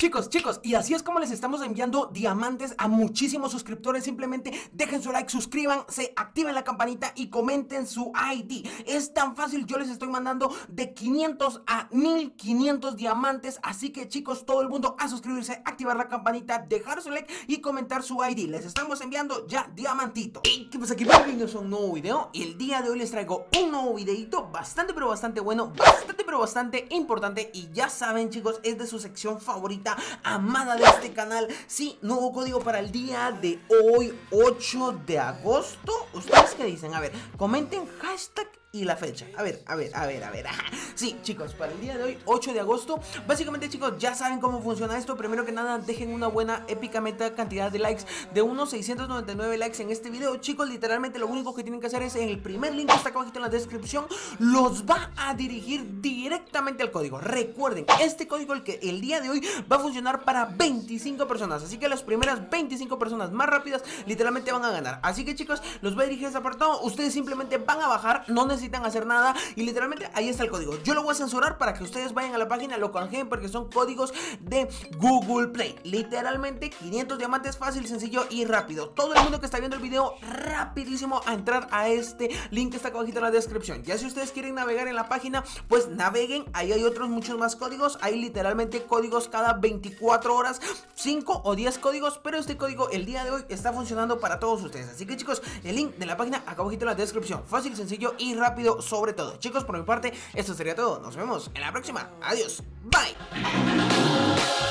Chicos, y así es como les estamos enviando diamantes a muchísimos suscriptores. Simplemente dejen su like, suscríbanse, activen la campanita y comenten su ID. Es tan fácil, yo les estoy mandando de 500 a 1500 diamantes. Así que chicos, todo el mundo a suscribirse, activar la campanita, dejar su like y comentar su ID. Les estamos enviando ya diamantito. Y pues aquí bienvenidos a un nuevo video. El día de hoy les traigo un nuevo videito bastante pero bastante bueno, bastante pero bastante importante. Y ya saben chicos, es de su sección favorita, amada de este canal. Sí, nuevo código para el día de hoy, 8 de agosto. ¿Ustedes qué dicen? A ver, comenten hashtag y la fecha. A ver. Sí, chicos, para el día de hoy, 8 de agosto. Básicamente, chicos, ya saben cómo funciona esto. Primero que nada, dejen una buena, épica meta cantidad de likes, de unos 699 likes en este video. Chicos, literalmente lo único que tienen que hacer es, en el primer link que está acá abajito en la descripción, los va a dirigir directamente al código. Recuerden, este código, el que el día de hoy va a funcionar para 25 personas. Así que las primeras 25 personas más rápidas, literalmente van a ganar. Así que, chicos, los va a dirigir a ese apartado. Ustedes simplemente van a bajar, no necesitan hacer nada y literalmente ahí está el código. Yo lo voy a censurar para que ustedes vayan a la página, lo canjeen, porque son códigos de Google Play. Literalmente 500 diamantes, fácil, sencillo y rápido. Todo el mundo que está viendo el video, rapidísimo a entrar a este link que está acá abajito en la descripción. Ya si ustedes quieren navegar en la página, pues naveguen, ahí hay otros muchos más códigos. Hay literalmente códigos cada 24 horas, 5 o 10 códigos, pero este código el día de hoy está funcionando para todos ustedes. Así que chicos, el link de la página acá abajito en la descripción, fácil, sencillo y rápido sobre todo. Chicos, por mi parte, esto sería todo. Nos vemos en la próxima. Adiós. Bye.